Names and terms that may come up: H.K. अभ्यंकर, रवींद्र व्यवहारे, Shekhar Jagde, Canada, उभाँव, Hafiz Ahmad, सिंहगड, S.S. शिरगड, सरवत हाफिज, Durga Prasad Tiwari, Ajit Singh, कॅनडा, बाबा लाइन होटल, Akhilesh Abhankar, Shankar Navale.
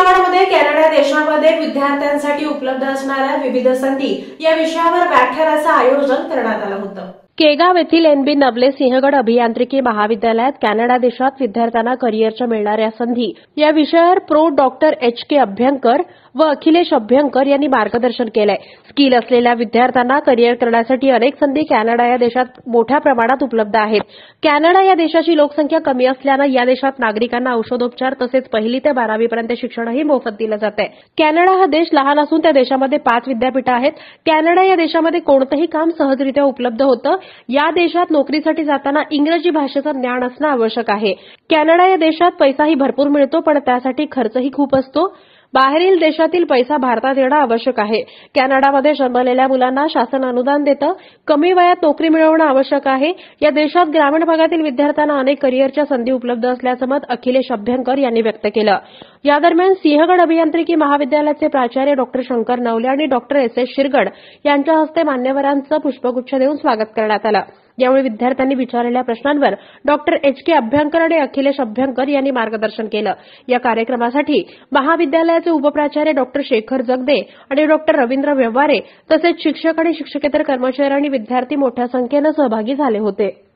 सिंहगडमध्ये कॅनडा देशामध्ये विद्यार्थ्यांसाठी उपलब्ध असणाऱ्या विविध संधी या विषयावर व्याख्यानाचं आयोजन करण्यात आलं होतं। केगाव येथील एनबी नवले सिंहगड अभियांत्रिकी महाविद्यालयात कॅनडा देशात विद्यार्थ्यांना करिअरच्या मिळणाऱ्या संधी या विषयावर प्रो डॉक्टर H.K. अभ्यंकर व अखिलेश अभ्यंकर यांनी मार्गदर्शन केले। स्किल असलेल्या विद्यार्थ्यांना करिअर करण्यासाठी अनेक संधी कॅनडा या देशात मोठ्या प्रमाणात उपलब्ध आहेत। कॅनडा या देशाची लोकसंख्या कमी असल्याने या देशात नागरिकांना औषधोपचार तसेच पहिली ते 12वी पर्यंत शिक्षणही मोफत दिले जाते। कॅनडा हा देश लहान असून त्या देशामध्ये 5 विद्यापीठे आहेत। कॅनडा या देशामध्ये कोणतेही काम सहजरित्या उपलब्ध होते। या देशात नोकरीसाठी जाताना इंग्रजी भाषेचे ज्ञान असणे आवश्यक आहे। कॅनडा या देशात पैसाही भरपूर मिळतो पण त्यासाठी खर्चही खूप असतो। बाहेरील देशातील पैसा भारतात येणे आवश्यक आहे। कॅनडामध्ये जन्मलेल्या मुलांना शासन अनुदान देतं। कमी वयात नोकरी मिळवणे आवश्यक आहे। या देशात ग्रामीण भागातील विद्यार्थ्यांना अनेक करिअरच्या संधी उपलब्ध असल्याचं मत अखिलेश अभ्यंकर यांनी व्यक्त केलं। या दरम्यान सिंहगड अभियांत्रिकी महाविद्यालयाचे प्राचार्य डॉक्टर शंकर नवले आणि डॉक्टर S.S. शिरगड यांच्या हस्ते मान्यवरांचं पुष्पगुच्छ देऊन स्वागत करण्यात आलं। यावेळी विद्यार्थ्यांनी विचारलेल्या प्रश्नांवर डॉक्टर H.K. अभ्यंकर आणि अखिलेश अभ्यंकर यांनी मार्गदर्शन केलं। या कार्यक्रमासाठी महाविद्यालयाचे उपप्राचार्य डॉक्टर शेखर जगदे आणि डॉक्टर रवींद्र व्यवहारे तसेच शिक्षक आणि शिक्षकेतर कर्मचारी आणि विद्यार्थी मोठ्या संख्येने सहभागी झाले होते।